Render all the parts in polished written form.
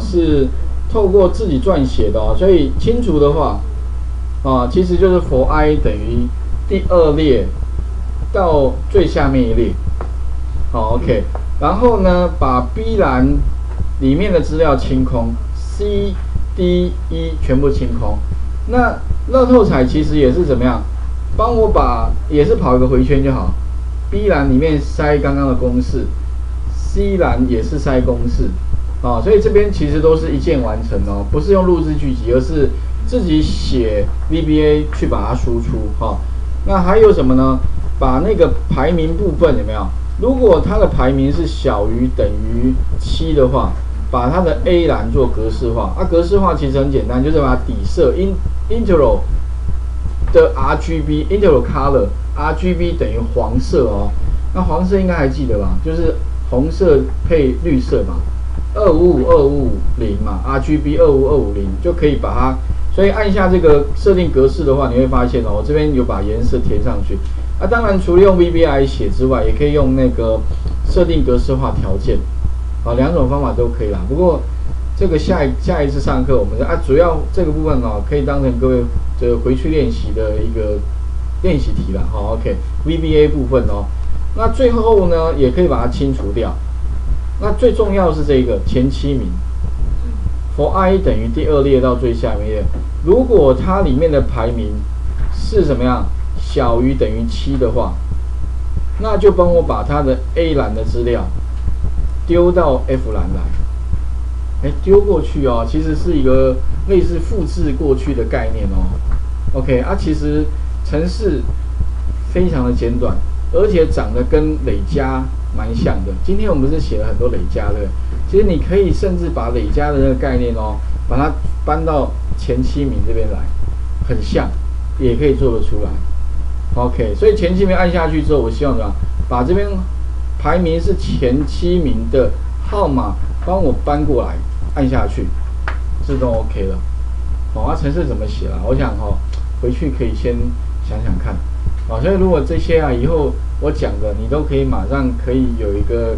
是透过自己撰写的哦，所以清除的话，其实就是for i 等于第二列到最下面一列，好 ，OK。然后呢，把 B 栏里面的资料清空 ，C、D、E 全部清空。那乐透彩其实也是怎么样？帮我把也是跑一个回圈就好 ，B 栏里面塞刚刚的公式 ，C 栏也是塞公式。 啊、所以这边其实都是一键完成哦，不是用录制巨集，而是自己写 VBA 去把它输出哈、那还有什么呢？把那个排名部分有没有？如果它的排名是小于等于7的话，把它的 A 栏做格式化。格式化其实很简单，就是把底色 interval 的 RGB interval color RGB 等于黄色哦。那黄色应该还记得吧？就是红色配绿色嘛。 255250嘛 ，RGB 25250就可以把它，所以按下这个设定格式的话，你会发现哦，这边有把颜色填上去。当然除了用 VBA 写之外，也可以用那个设定格式化条件，两种方法都可以啦。不过这个下一次上课我们主要这个部分哦，可以当成各位回去练习的一个练习题啦。好 ，OK，VBA 部分哦，那最后呢也可以把它清除掉。 那最重要的是这个前7名 ，for i 等于第二列到最下面一列。如果它里面的排名是什么样，小于等于7的话，那就帮我把它的 A 栏的资料丢到 F 栏来。丢过去哦，其实是一个类似复制过去的概念哦。OK， 其实程式非常的简短，而且长得跟累加。 蛮像的。今天我们是写了很多累加的，其实你可以甚至把累加的那个概念哦，把它搬到前7名这边来，很像，也可以做得出来。OK， 所以前7名按下去之后，我希望呢，把这边排名是前7名的号码帮我搬过来，按下去，自动 OK 了。程式怎么写啦？我想回去可以先想想看。所以如果这些以后。 我讲的你都可以马上可以有一个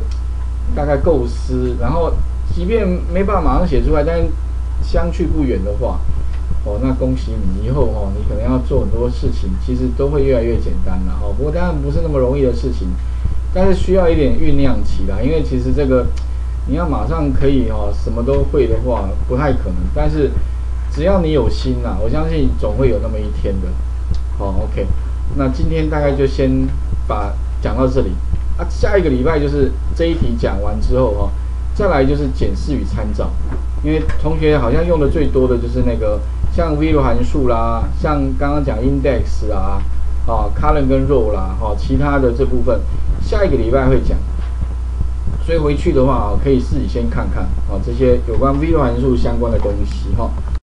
大概构思，然后即便没办法马上写出来，但相去不远的话，那恭喜你，以后你可能要做很多事情，其实都会越来越简单了不过当然不是那么容易的事情，但是需要一点酝酿期啦，因为其实这个你要马上可以什么都会的话不太可能，但是只要你有心啦，我相信总会有那么一天的。OK， 那今天大概就先。 讲到这里下一个礼拜就是这一题讲完之后再来就是检视与参照，因为同学好像用的最多的就是那个像 VLOOKUP 函数啦，像刚刚讲 INDEX 啦，COLUMN 跟 ROW 啦，其他的这部分下一个礼拜会讲，所以回去的话可以自己先看看这些有关 VLOOKUP 函数相关的东西